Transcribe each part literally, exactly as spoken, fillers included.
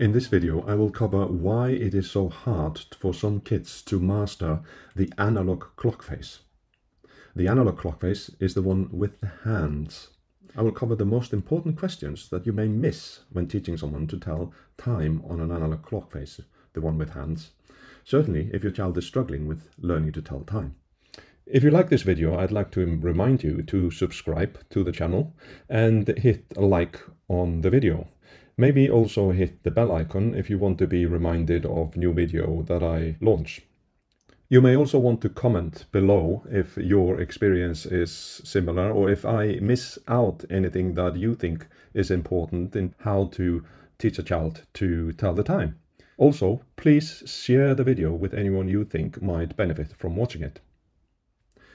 In this video, I will cover why it is so hard for some kids to master the analog clock face. The analog clock face is the one with the hands. I will cover the most important questions that you may miss when teaching someone to tell time on an analog clock face, the one with hands. Certainly, if your child is struggling with learning to tell time. If you like this video, I'd like to remind you to subscribe to the channel and hit a like on the video. Maybe also hit the bell icon if you want to be reminded of new video that I launch. You may also want to comment below if your experience is similar or if I miss out anything that you think is important in how to teach a child to tell the time. Also, please share the video with anyone you think might benefit from watching it.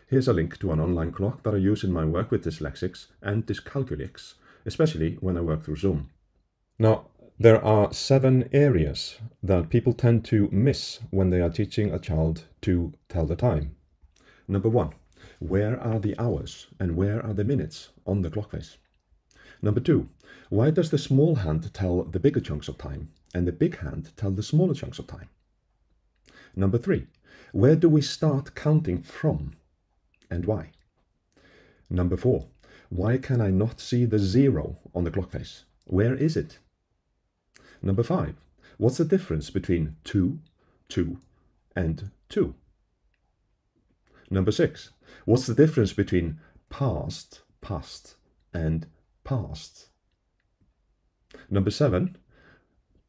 Here's a link to an online clock that I use in my work with dyslexics and dyscalculics, especially when I work through Zoom. Now, there are seven areas that people tend to miss when they are teaching a child to tell the time. Number one, where are the hours and where are the minutes on the clock face? Number two, why does the small hand tell the bigger chunks of time and the big hand tell the smaller chunks of time? Number three, where do we start counting from and why? Number four, why can I not see the zero on the clock face? Where is it? Number five, what's the difference between two, two, and two? Number six, what's the difference between past, past, and past? Number seven,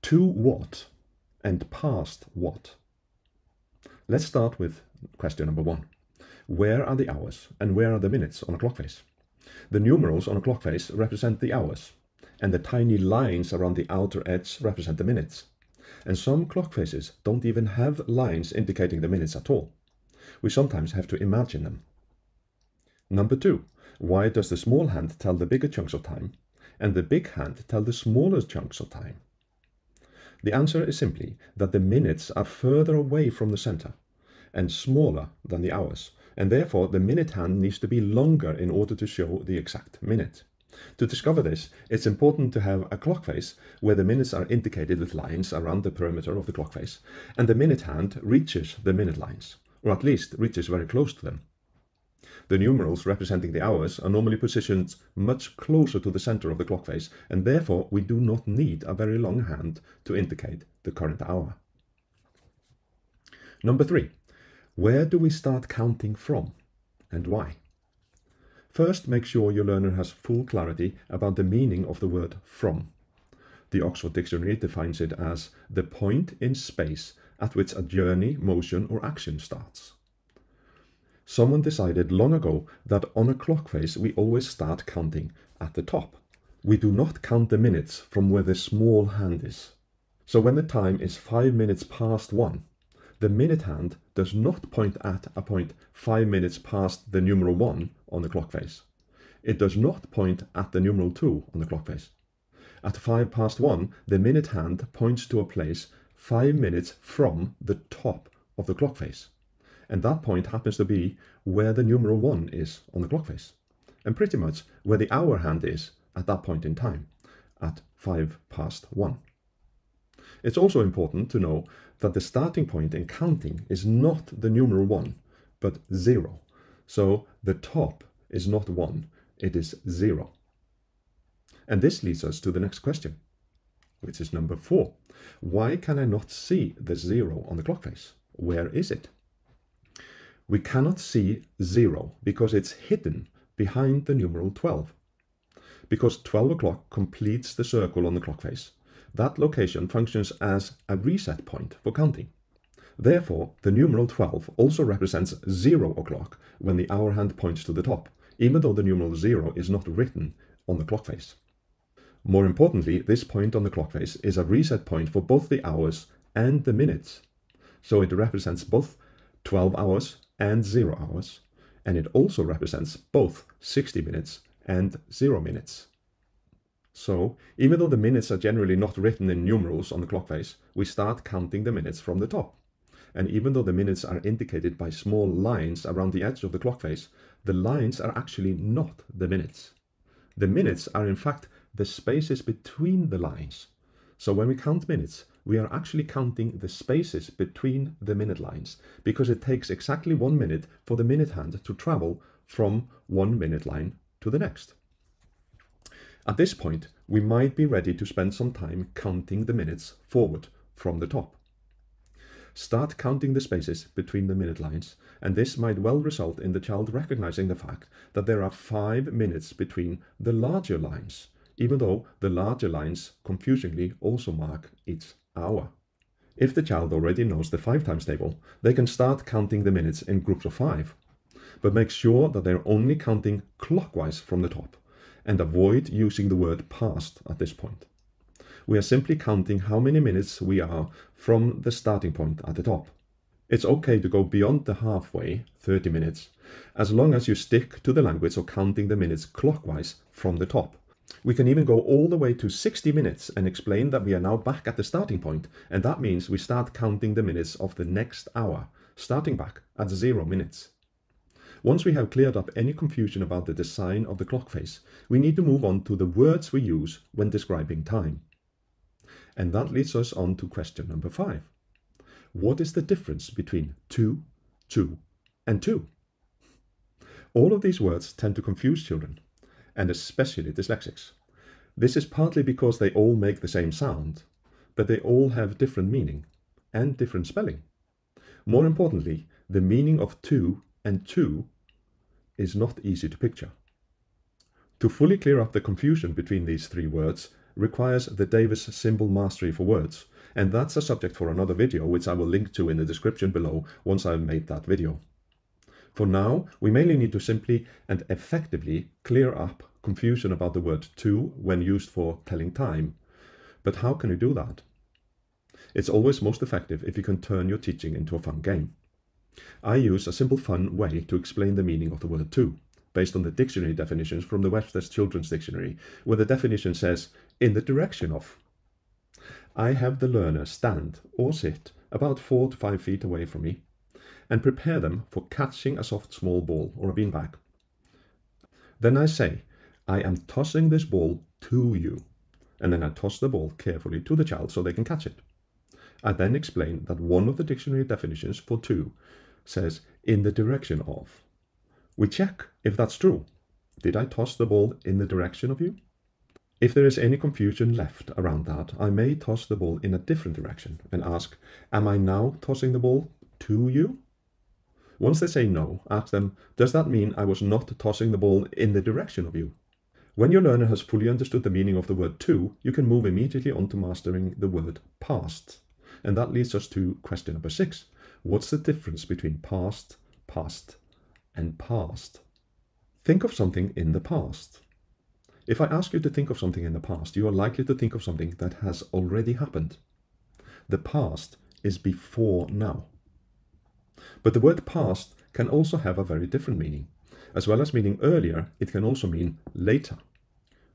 to what and past what? Let's start with question number one. Where are the hours and where are the minutes on a clock face? The numerals on a clock face represent the hours, and the tiny lines around the outer edge represent the minutes. And some clock faces don't even have lines indicating the minutes at all. We sometimes have to imagine them. Number two, why does the small hand tell the bigger chunks of time, and the big hand tell the smaller chunks of time? The answer is simply that the minutes are further away from the center, and smaller than the hours, and therefore the minute hand needs to be longer in order to show the exact minute. To discover this, it's important to have a clock face where the minutes are indicated with lines around the perimeter of the clock face, and the minute hand reaches the minute lines, or at least reaches very close to them. The numerals representing the hours are normally positioned much closer to the center of the clock face, and therefore we do not need a very long hand to indicate the current hour. Number three, where do we start counting from and why? First, make sure your learner has full clarity about the meaning of the word from. The Oxford Dictionary defines it as the point in space at which a journey, motion, or action starts. Someone decided long ago that on a clock face we always start counting at the top. We do not count the minutes from where the small hand is. So when the time is five minutes past one, the minute hand does not point at a point five minutes past the numeral one on the clock face. It does not point at the numeral two on the clock face. At five past one, the minute hand points to a place five minutes from the top of the clock face. And that point happens to be where the numeral one is on the clock face, and pretty much where the hour hand is at that point in time, at five past one. It's also important to know that the starting point in counting is not the numeral one, but zero. So the top is not one, it is zero. And this leads us to the next question, which is number four. Why can I not see the zero on the clock face? Where is it? We cannot see zero because it's hidden behind the numeral twelve. Because twelve o'clock completes the circle on the clock face, that location functions as a reset point for counting. Therefore, the numeral twelve also represents zero o'clock when the hour hand points to the top, even though the numeral zero is not written on the clock face. More importantly, this point on the clock face is a reset point for both the hours and the minutes. So it represents both twelve hours and zero hours, and it also represents both sixty minutes and zero minutes. So, even though the minutes are generally not written in numerals on the clock face, we start counting the minutes from the top. And even though the minutes are indicated by small lines around the edge of the clock face, the lines are actually not the minutes. The minutes are in fact the spaces between the lines. So when we count minutes, we are actually counting the spaces between the minute lines, because it takes exactly one minute for the minute hand to travel from one minute line to the next. At this point, we might be ready to spend some time counting the minutes forward from the top. Start counting the spaces between the minute lines, and this might well result in the child recognizing the fact that there are five minutes between the larger lines, even though the larger lines confusingly also mark its hour. If the child already knows the five times table, they can start counting the minutes in groups of five, but make sure that they're only counting clockwise from the top, and avoid using the word past at this point. We are simply counting how many minutes we are from the starting point at the top. It's okay to go beyond the halfway, thirty minutes, as long as you stick to the language of counting the minutes clockwise from the top. We can even go all the way to sixty minutes and explain that we are now back at the starting point, and that means we start counting the minutes of the next hour, starting back at zero minutes. Once we have cleared up any confusion about the design of the clock face, we need to move on to the words we use when describing time. And that leads us on to question number five. What is the difference between two, two, and two? All of these words tend to confuse children, and especially dyslexics. This is partly because they all make the same sound, but they all have different meaning and different spelling. More importantly, the meaning of two and two is not easy to picture. To fully clear up the confusion between these three words requires the Davis symbol mastery for words, and that's a subject for another video, which I will link to in the description below once I've made that video. For now, we mainly need to simply and effectively clear up confusion about the word two when used for telling time. But how can we do that? It's always most effective if you can turn your teaching into a fun game. I use a simple fun way to explain the meaning of the word two, based on the dictionary definitions from the Webster's Children's Dictionary, where the definition says, in the direction of. I have the learner stand or sit about four to five feet away from me, and prepare them for catching a soft small ball or a beanbag. Then I say, I am tossing this ball to you, and then I toss the ball carefully to the child so they can catch it. I then explain that one of the dictionary definitions for two says, in the direction of. We check if that's true. Did I toss the ball in the direction of you? If there is any confusion left around that, I may toss the ball in a different direction and ask, am I now tossing the ball to you? Once they say no, ask them, does that mean I was not tossing the ball in the direction of you? When your learner has fully understood the meaning of the word to, you can move immediately on to mastering the word past. And that leads us to question number six. What's the difference between past, past, and past? Think of something in the past. If I ask you to think of something in the past, you are likely to think of something that has already happened. The past is before now. But the word past can also have a very different meaning. As well as meaning earlier, it can also mean later.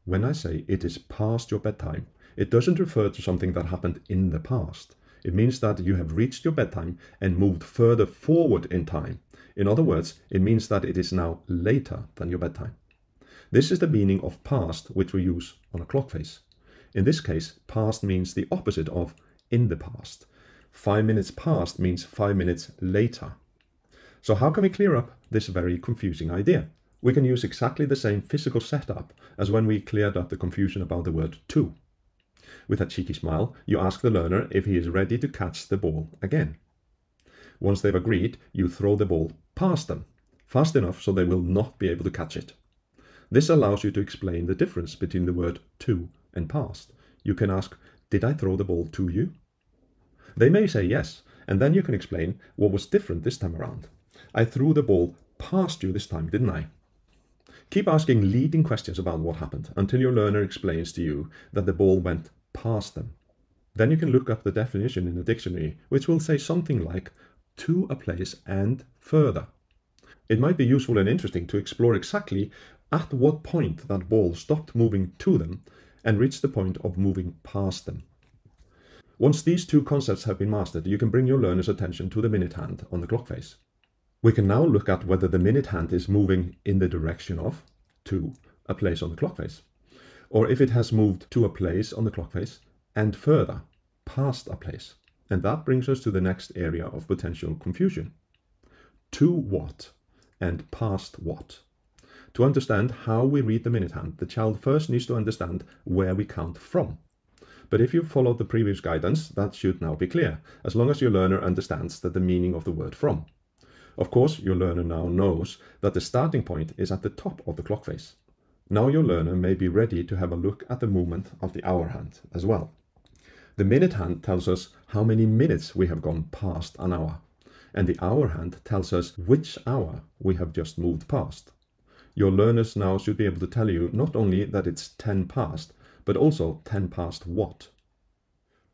When I say it is past your bedtime, it doesn't refer to something that happened in the past. It means that you have reached your bedtime and moved further forward in time. In other words, it means that it is now later than your bedtime. This is the meaning of past, which we use on a clock face. In this case, past means the opposite of in the past. Five minutes past means five minutes later. So how can we clear up this very confusing idea? We can use exactly the same physical setup as when we cleared up the confusion about the word to. With a cheeky smile, you ask the learner if he is ready to catch the ball again. Once they've agreed, you throw the ball past them, fast enough so they will not be able to catch it. This allows you to explain the difference between the word to and past. You can ask, did I throw the ball to you? They may say yes, and then you can explain what was different this time around. I threw the ball past you this time, didn't I? Keep asking leading questions about what happened until your learner explains to you that the ball went past them. Then you can look up the definition in the dictionary, which will say something like to a place and further. It might be useful and interesting to explore exactly at what point that ball stopped moving to them and reached the point of moving past them. Once these two concepts have been mastered, you can bring your learner's attention to the minute hand on the clock face. We can now look at whether the minute hand is moving in the direction of, to, a place on the clock face, or if it has moved to a place on the clock face and further, past a place. And that brings us to the next area of potential confusion. To what and past what? To understand how we read the minute hand, the child first needs to understand where we count from. But if you followed the previous guidance, that should now be clear, as long as your learner understands that the meaning of the word from. Of course, your learner now knows that the starting point is at the top of the clock face. Now your learner may be ready to have a look at the movement of the hour hand as well. The minute hand tells us how many minutes we have gone past an hour, and the hour hand tells us which hour we have just moved past. Your learners now should be able to tell you not only that it's ten past, but also ten past what.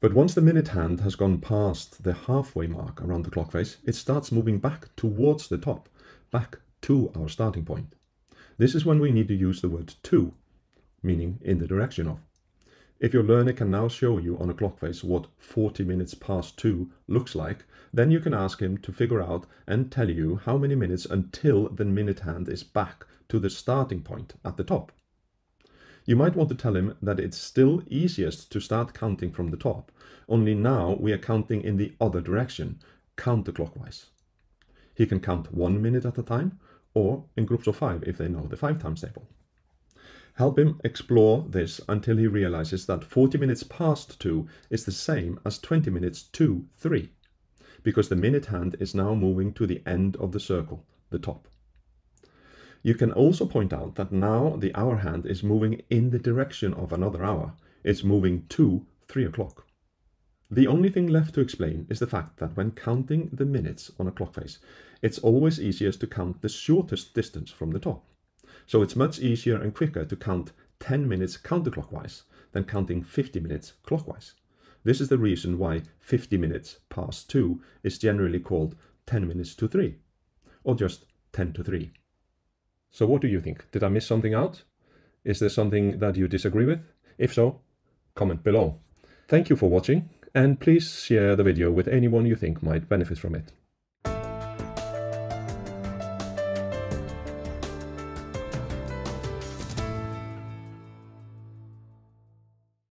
But once the minute hand has gone past the halfway mark around the clock face, it starts moving back towards the top, back to our starting point. This is when we need to use the word to, meaning in the direction of. If your learner can now show you on a clock face what forty minutes past two looks like, then you can ask him to figure out and tell you how many minutes until the minute hand is back to the starting point at the top. You might want to tell him that it's still easiest to start counting from the top, only now we are counting in the other direction, counterclockwise. He can count one minute at a time, or in groups of five if they know the five times table. Help him explore this until he realizes that forty minutes past two is the same as twenty minutes to three, because the minute hand is now moving to the end of the circle, the top. You can also point out that now the hour hand is moving in the direction of another hour. It's moving to three o'clock. The only thing left to explain is the fact that when counting the minutes on a clock face, it's always easiest to count the shortest distance from the top. So it's much easier and quicker to count ten minutes counterclockwise than counting fifty minutes clockwise. This is the reason why fifty minutes past two is generally called ten minutes to three, or just ten to three. So what do you think? Did I miss something out? Is there something that you disagree with? If so, comment below. Thank you for watching, and please share the video with anyone you think might benefit from it.